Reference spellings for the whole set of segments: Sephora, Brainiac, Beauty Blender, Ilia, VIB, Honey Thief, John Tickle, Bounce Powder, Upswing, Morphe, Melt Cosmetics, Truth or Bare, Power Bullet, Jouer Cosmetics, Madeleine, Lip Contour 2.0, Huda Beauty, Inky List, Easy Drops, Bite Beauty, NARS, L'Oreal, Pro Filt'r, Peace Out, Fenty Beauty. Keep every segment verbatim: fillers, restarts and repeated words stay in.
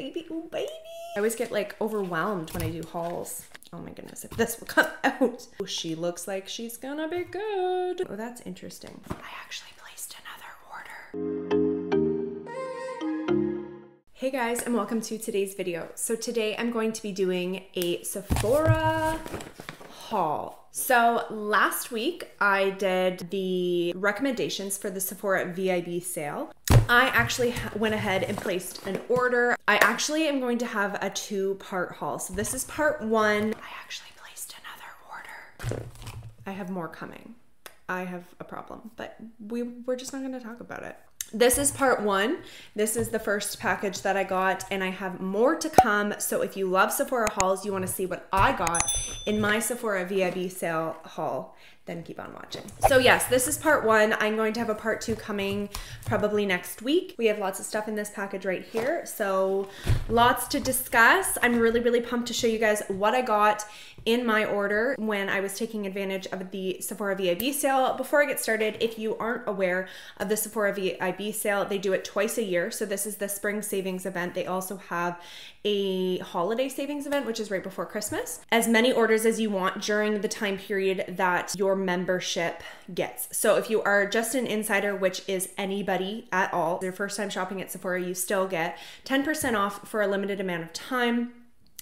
baby, oh baby. I always get like overwhelmed when I do hauls. Oh my goodness, if this will come out. Oh, she looks like she's gonna be good. Oh, that's interesting. I actually placed another order. Hey guys, and welcome to today's video. So today I'm going to be doing a Sephora haul. So last week I did the recommendations for the Sephora V I B sale. I actually went ahead and placed an order. I actually am going to have a two-part haul. So this is part one. I actually placed another order. I have more coming. I have a problem, but we, we're just not gonna talk about it. This is part one. This is the first package that I got, and I have more to come. So if you love Sephora hauls, you want to see what I got in my Sephora V I B sale haul, then keep on watching. So yes, this is part one. I'm going to have a part two coming probably next week. We have lots of stuff in this package right here. So lots to discuss. I'm really, really pumped to show you guys what I got in my order when I was taking advantage of the Sephora V I B sale. Before I get started, if you aren't aware of the Sephora V I B sale, they do it twice a year. So this is the spring savings event. They also have a holiday savings event, which is right before Christmas. As many orders as you want during the time period that your membership gets. So if you are just an insider, which is anybody at all, their first time shopping at Sephora, you still get ten percent off for a limited amount of time.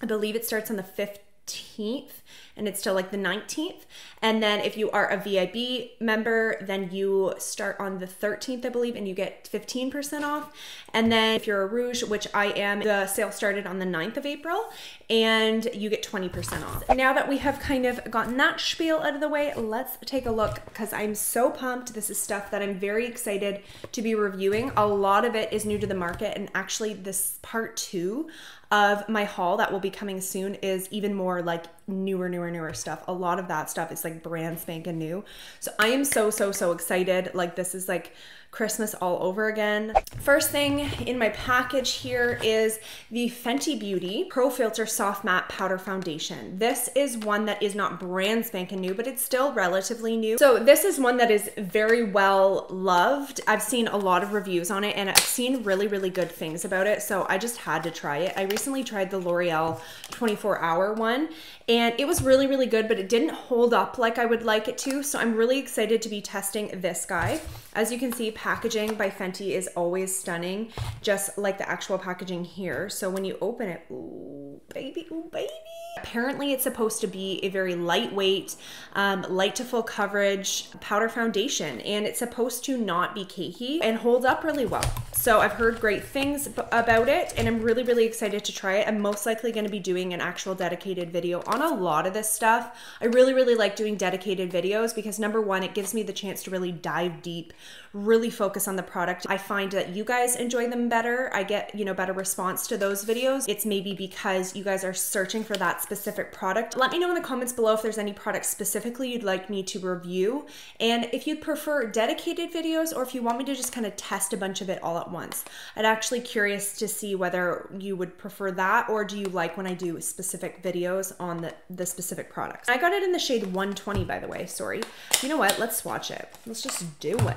I believe it starts on the fifteenth and it's till like the nineteenth. And then if you are a V I B member, then you start on the thirteenth, I believe, and you get fifteen percent off. And then if you're a Rouge, which I am, the sale started on the ninth of April and you get twenty percent off. Now that we have kind of gotten that spiel out of the way, let's take a look because I'm so pumped. This is stuff that I'm very excited to be reviewing. A lot of it is new to the market, and actually this part two of my haul that will be coming soon is even more like newer, newer, newer stuff. A lot of that stuff is like brand spanking new. So I am so, so, so excited. Like this is like Christmas all over again. First thing in my package here is the Fenty Beauty Pro Filt'r Soft Matte Powder Foundation. This is one that is not brand spanking new, but it's still relatively new. So this is one that is very well loved. I've seen a lot of reviews on it and I've seen really, really good things about it. So I just had to try it. I recently tried the L'Oreal twenty-four hour one and it was really, really good, but it didn't hold up like I would like it to. So I'm really excited to be testing this guy. As you can see, packaging by Fenty is always stunning, just like the actual packaging here. So when you open it, ooh, baby, ooh, baby. Apparently it's supposed to be a very lightweight, um, light to full coverage powder foundation, and it's supposed to not be cakey and hold up really well. So I've heard great things about it and I'm really, really excited to try it. I'm most likely gonna be doing an actual dedicated video on a lot of this stuff. I really, really like doing dedicated videos because number one, it gives me the chance to really dive deep, really focus on the product. I find that you guys enjoy them better. I get, you know, better response to those videos. It's maybe because you guys are searching for that specific product. Let me know in the comments below if there's any products specifically you'd like me to review. And if you'd prefer dedicated videos or if you want me to just kind of test a bunch of it all at once. once. I'm actually curious to see whether you would prefer that, or do you like when I do specific videos on the, the specific products. I got it in the shade one twenty, by the way, sorry. You know what, let's swatch it. Let's just do it.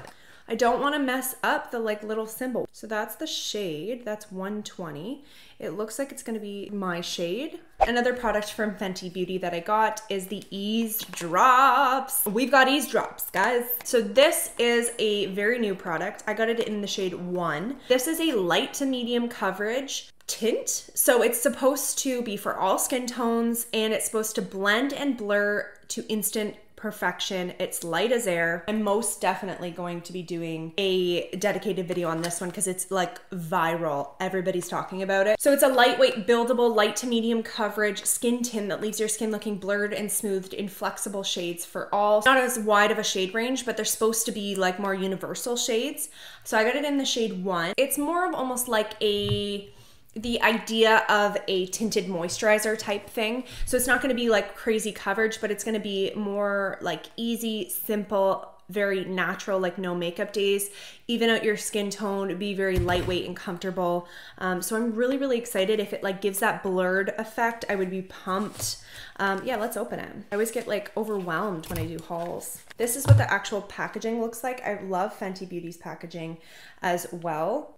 I don't wanna mess up the like little symbol. So that's the shade, that's one twenty. It looks like it's gonna be my shade. Another product from Fenty Beauty that I got is the Easy Drops. We've got Easy Drops, guys. So this is a very new product. I got it in the shade one. This is a light to medium coverage tint. So it's supposed to be for all skin tones and it's supposed to blend and blur to instant perfection. It's light as air. I'm most definitely going to be doing a dedicated video on this one because it's like viral. Everybody's talking about it. So it's a lightweight, buildable, light to medium coverage skin tint that leaves your skin looking blurred and smoothed in flexible shades for all. Not as wide of a shade range, but they're supposed to be like more universal shades. So I got it in the shade one. It's more of almost like a the idea of a tinted moisturizer type thing. So it's not gonna be like crazy coverage, but it's gonna be more like easy, simple, very natural, like no makeup days, even out your skin tone, be very lightweight and comfortable. Um, so I'm really, really excited. If it like gives that blurred effect, I would be pumped. Um, yeah, let's open it. I always get like overwhelmed when I do hauls. This is what the actual packaging looks like. I love Fenty Beauty's packaging as well.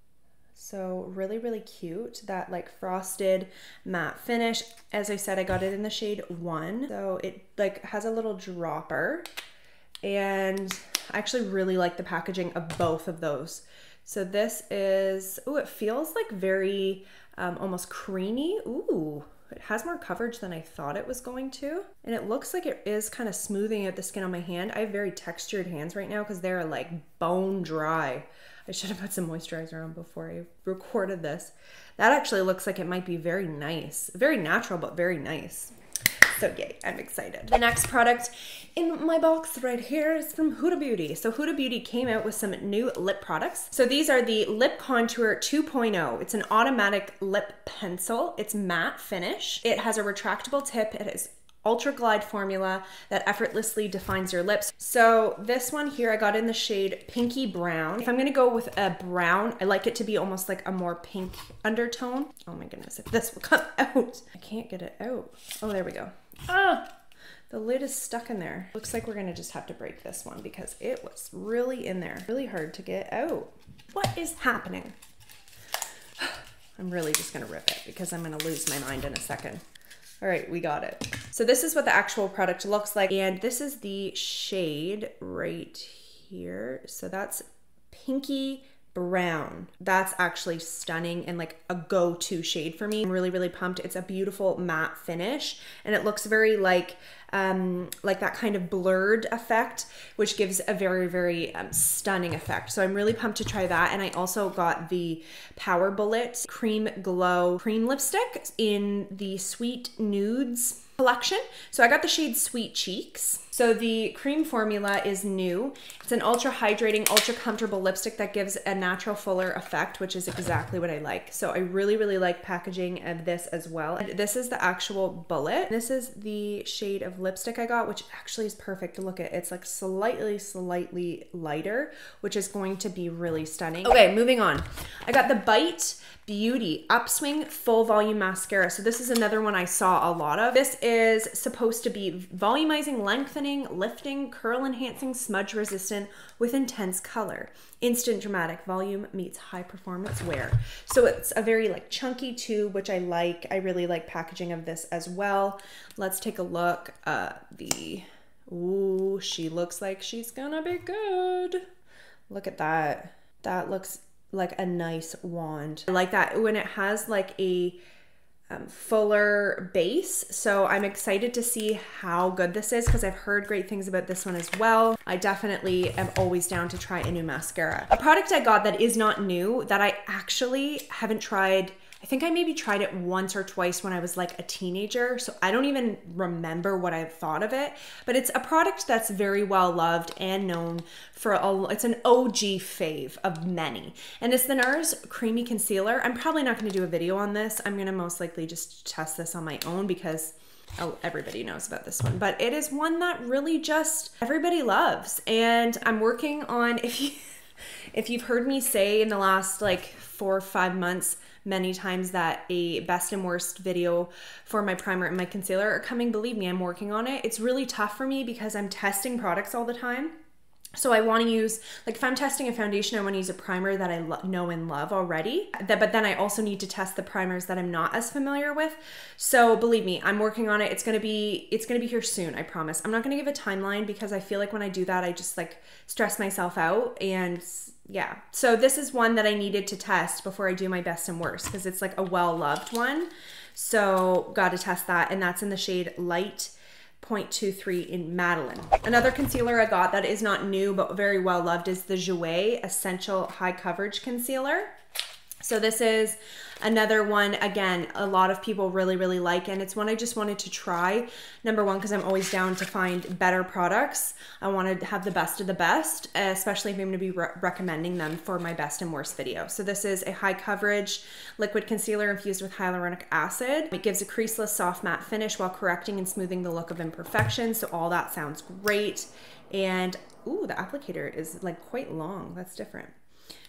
So really, really cute. That like frosted matte finish. As I said, I got it in the shade one. So it like has a little dropper, and I actually really like the packaging of both of those. So this is, oh, it feels like very um, almost creamy. Ooh, it has more coverage than I thought it was going to. And it looks like it is kind of smoothing out the skin on my hand. I have very textured hands right now because they're like bone dry. I should have put some moisturizer on before I recorded this. That actually looks like it might be very nice. Very natural, but very nice. So yay, I'm excited. The next product in my box right here is from Huda Beauty. So Huda Beauty came out with some new lip products. So these are the Lip Contour two point oh. It's an automatic lip pencil. It's matte finish. It has a retractable tip. It is Ultra Glide formula that effortlessly defines your lips. So this one here I got in the shade Pinky Brown. If I'm gonna go with a brown, I like it to be almost like a more pink undertone. Oh my goodness, if this will come out. I can't get it out. Oh, there we go. Ah, the lid is stuck in there. Looks like we're gonna just have to break this one because it was really in there. Really hard to get out. What is happening? I'm really just gonna rip it because I'm gonna lose my mind in a second. All right, we got it. So this is what the actual product looks like. And this is the shade right here. So that's Pinky Brown. That's actually stunning and like a go-to shade for me. I'm really, really pumped. It's a beautiful matte finish and it looks very like, um, like that kind of blurred effect, which gives a very, very um, stunning effect. So I'm really pumped to try that. And I also got the Power Bullet Cream Glow Cream Lipstick in the Sweet Nudes collection. So I got the shade Sweet Cheeks. So the cream formula is new. It's an ultra hydrating, ultra comfortable lipstick that gives a natural fuller effect, which is exactly what I like. So I really, really like packaging of this as well. And this is the actual bullet. This is the shade of lipstick I got, which actually is perfect to look at. It's like slightly, slightly lighter, which is going to be really stunning. Okay, moving on. I got the Bite Beauty Upswing Full Volume Mascara. So this is another one I saw a lot of. This is supposed to be volumizing, lengthening, lifting, curl enhancing, smudge resistant with intense color. Instant dramatic volume meets high performance wear. So it's a very like chunky tube, which I like. I really like packaging of this as well. Let's take a look at the, ooh, she looks like she's gonna be good. Look at that. That looks like a nice wand. I like that when it has like a um, fuller base. So I'm excited to see how good this is because I've heard great things about this one as well. I definitely am always down to try a new mascara. A product I got that is not new that I actually haven't tried. I think I maybe tried it once or twice when I was like a teenager, so I don't even remember what I thought of it, but it's a product that's very well loved and known for a, it's an O G fave of many, and it's the NARS Creamy Concealer. I'm probably not gonna do a video on this. I'm gonna most likely just test this on my own because oh, everybody knows about this one, but it is one that really just everybody loves, and I'm working on, if you, if you've heard me say in the last like four or five months, many times that a best and worst video for my primer and my concealer are coming, believe me, I'm working on it. It's really tough for me because I'm testing products all the time. So I want to use, like if I'm testing a foundation, I want to use a primer that I know and love already. That, but then I also need to test the primers that I'm not as familiar with. So believe me, I'm working on it. It's going to be, it's going to be here soon, I promise. I'm not going to give a timeline because I feel like when I do that, I just like stress myself out and yeah. So this is one that I needed to test before I do my best and worst because it's like a well-loved one. So got to test that. And that's in the shade Light zero point two three in Madeline. Another concealer I got that is not new but very well loved is the Jouer Essential High Coverage Concealer. So this is another one, again, a lot of people really, really like, and it's one I just wanted to try. Number one, because I'm always down to find better products. I want to have the best of the best, especially if I'm going to be re recommending them for my best and worst video. So this is a high coverage liquid concealer infused with hyaluronic acid. It gives a creaseless soft matte finish while correcting and smoothing the look of imperfections. So all that sounds great. And ooh, the applicator is like quite long. That's different.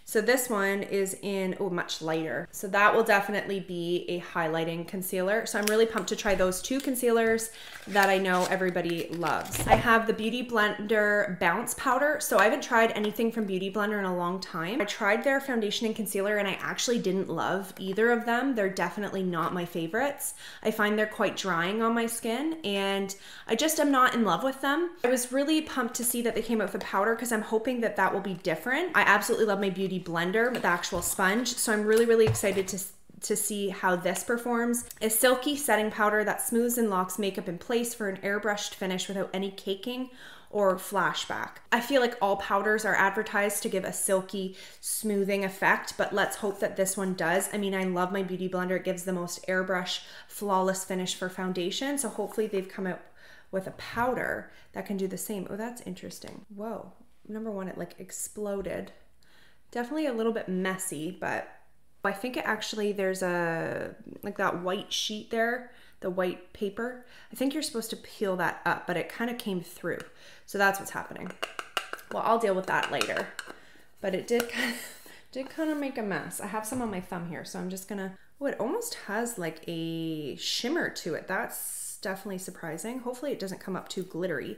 So this one is in, oh, much lighter. So that will definitely be a highlighting concealer. So I'm really pumped to try those two concealers that I know everybody loves. I have the Beauty Blender Bounce Powder. So I haven't tried anything from Beauty Blender in a long time. I tried their foundation and concealer and I actually didn't love either of them. They're definitely not my favorites. I find they're quite drying on my skin and I just am not in love with them. I was really pumped to see that they came out with a powder because I'm hoping that that will be different. I absolutely love my Beauty Blender with the actual sponge, so I'm really really excited to to see how this performs. A silky setting powder that smooths and locks makeup in place for an airbrushed finish without any caking or flashback. I feel like all powders are advertised to give a silky smoothing effect, but let's hope that this one does. I mean, I love my Beauty Blender. It gives the most airbrush flawless finish for foundation, so hopefully they've come out with a powder that can do the same. Oh, that's interesting. Whoa, number one, it like exploded. Definitely a little bit messy, but I think it actually, there's a, like that white sheet there, the white paper. I think you're supposed to peel that up, but it kind of came through. So that's what's happening. Well, I'll deal with that later. But it did kind of, did kind of make a mess. I have some on my thumb here, so I'm just gonna, oh, it almost has like a shimmer to it. That's definitely surprising. Hopefully it doesn't come up too glittery.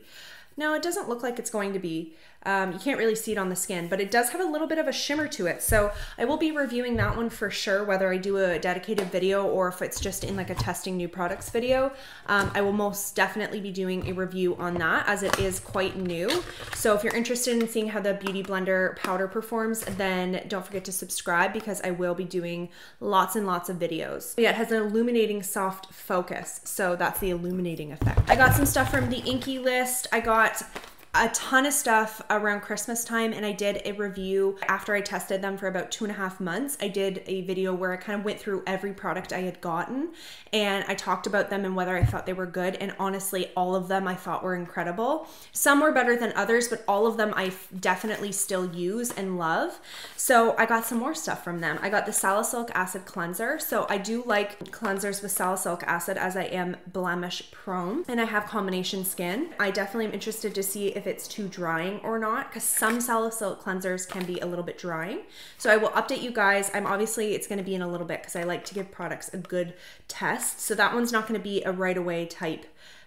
No, it doesn't look like it's going to be. Um, you can't really see it on the skin, but it does have a little bit of a shimmer to it. So I will be reviewing that one for sure, whether I do a dedicated video or if it's just in like a testing new products video. Um, I will most definitely be doing a review on that as it is quite new. So if you're interested in seeing how the Beauty Blender powder performs, then don't forget to subscribe because I will be doing lots and lots of videos. But yeah, it has an illuminating soft focus. So that's the illuminating effect. I got some stuff from the Inky List. I got a ton of stuff around Christmas time, and I did a review after I tested them for about two and a half months. I did a video where I kind of went through every product I had gotten and I talked about them and whether I thought they were good, and honestly all of them I thought were incredible. Some were better than others, but all of them I definitely still use and love. So I got some more stuff from them. I got the Salicylic Acid Cleanser. So I do like cleansers with salicylic acid as I am blemish prone and I have combination skin. I definitely am interested to see if if it's too drying or not, because some salicylic cleansers can be a little bit drying. So I will update you guys. I'm obviously, it's going to be in a little bit because I like to give products a good test. So that one's not going to be a right away type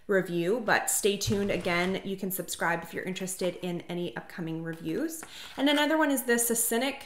review, but stay tuned. Again, you can subscribe if you're interested in any upcoming reviews. And another one is the Succinic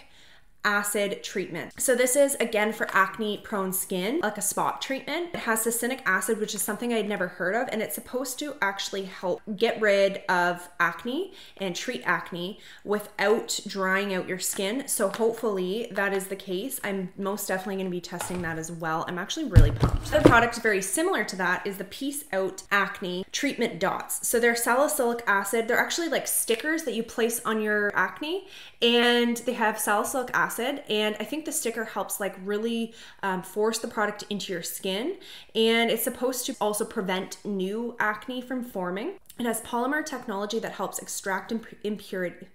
Acid treatment. So this is again for acne prone skin, like a spot treatment. It has succinic acid, which is something I had never heard of, and it's supposed to actually help get rid of acne and treat acne without drying out your skin. So hopefully that is the case. I'm most definitely going to be testing that as well. I'm actually really pumped. The product very similar to that is the Peace Out Acne Treatment Dots. So they're salicylic acid. They're actually like stickers that you place on your acne, and they have salicylic acid. Acid, and I think the sticker helps like really um, force the product into your skin, and it's supposed to also prevent new acne from forming. It has polymer technology that helps extract imp impurity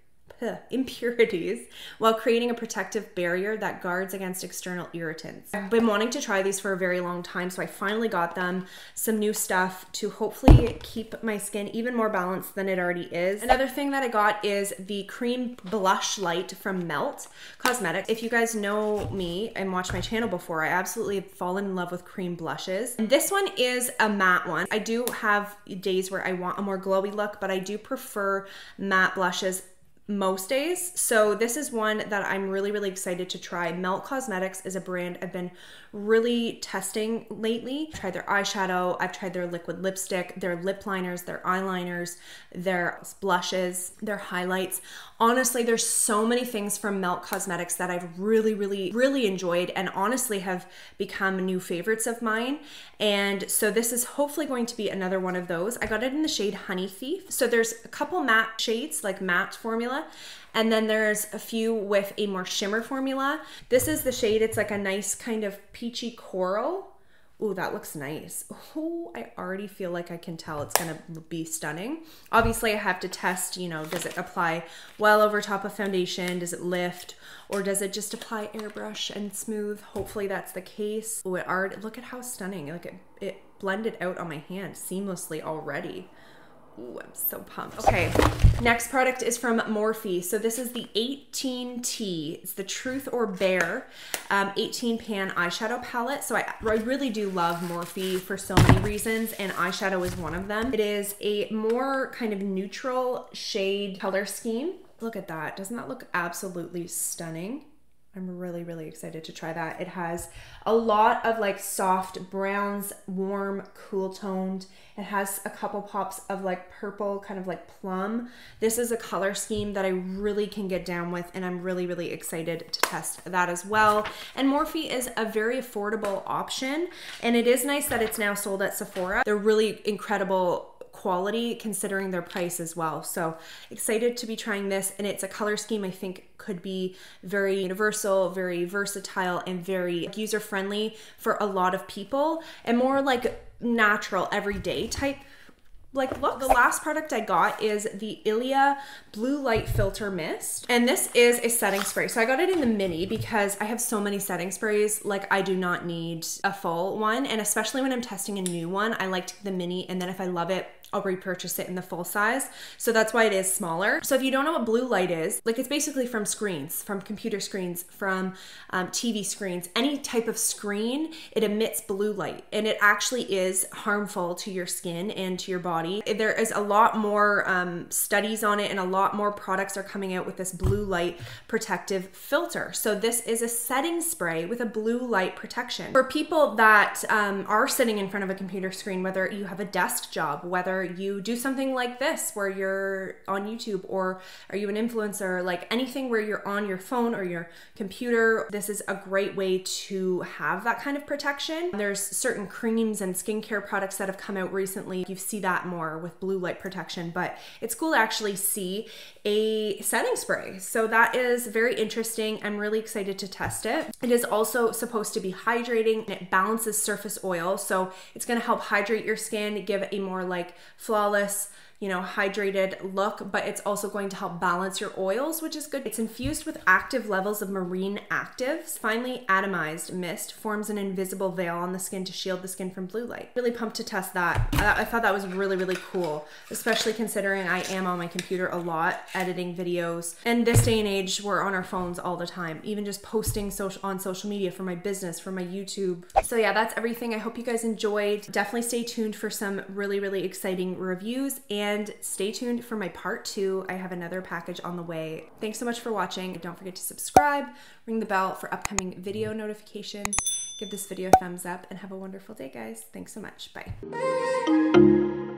impurities while creating a protective barrier that guards against external irritants. I've been wanting to try these for a very long time, so I finally got them. Some new stuff to hopefully keep my skin even more balanced than it already is. Another thing that I got is the Cream Blush Light from Melt Cosmetics. If you guys know me and watched my channel before, I absolutely have fallen in love with cream blushes. And this one is a matte one. I do have days where I want a more glowy look, but I do prefer matte blushes most days. So this is one that I'm really, really excited to try. Melt Cosmetics is a brand I've been really testing lately. I've tried their eyeshadow, I've tried their liquid lipstick, their lip liners, their eyeliners, their blushes, their highlights. Honestly, there's so many things from Melt Cosmetics that I've really, really, really enjoyed and honestly have become new favorites of mine. And so this is hopefully going to be another one of those. I got it in the shade Honey Thief. So there's a couple matte shades, like matte formula, and then there's a few with a more shimmer formula. This is the shade, it's like a nice kind of peachy coral. Ooh, that looks nice. Oh, I already feel like I can tell it's gonna be stunning. Obviously, I have to test, you know, does it apply well over top of foundation? Does it lift? Or does it just apply airbrush and smooth? Hopefully that's the case. Oh, it already, look at how stunning. Like it, it blended out on my hand seamlessly already. Ooh, I'm so pumped. Okay, next product is from Morphe. So this is the eighteen T. It's the Truth or Bare um, eighteen pan eyeshadow palette. So I, I really do love Morphe for so many reasons, and eyeshadow is one of them. It is a more kind of neutral shade color scheme. Look at that. Doesn't that look absolutely stunning? I'm really, really excited to try that. It has a lot of like soft browns, warm, cool toned. It has a couple pops of like purple, kind of like plum. This is a color scheme that I really can get down with, and I'm really, really excited to test that as well. And Morphe is a very affordable option, and it is nice that it's now sold at Sephora. They're really incredible quality considering their price as well. So excited to be trying this, and it's a color scheme I think could be very universal, very versatile, and very user-friendly for a lot of people, and more like natural everyday type like look. The last product I got is the Ilia Blue Light Filter Mist, and this is a setting spray. So I got it in the mini because I have so many setting sprays, like I do not need a full one, and especially when I'm testing a new one, I like to get the mini, and then if I love it, I'll repurchase it in the full size. So that's why it is smaller. So if you don't know what blue light is, like it's basically from screens, from computer screens, from um, T V screens, any type of screen, it emits blue light, and it actually is harmful to your skin and to your body. There is a lot more um, studies on it, and a lot more products are coming out with this blue light protective filter. So this is a setting spray with a blue light protection. For people that um, are sitting in front of a computer screen, whether you have a desk job, whether you do something like this where you're on YouTube, or are you an influencer, like anything where you're on your phone or your computer, this is a great way to have that kind of protection. There's certain creams and skincare products that have come out recently. You see that more with blue light protection, but it's cool to actually see a setting spray. So that is very interesting. I'm really excited to test it. It is also supposed to be hydrating, and it balances surface oil. So it's gonna help hydrate your skin, give a more like flawless, you know, hydrated look, but it's also going to help balance your oils, which is good. It's infused with active levels of marine actives. Finely atomized mist forms an invisible veil on the skin to shield the skin from blue light. Really pumped to test that. I thought that was really, really cool, especially considering I am on my computer a lot, editing videos. And this day and age, we're on our phones all the time, even just posting social on social media for my business, for my YouTube. So yeah, that's everything. I hope you guys enjoyed. Definitely stay tuned for some really, really exciting reviews, and And stay tuned for my part two. I have another package on the way. Thanks so much for watching. Don't forget to subscribe, ring the bell for upcoming video notifications. Give this video a thumbs up, and have a wonderful day, guys. Thanks so much. Bye.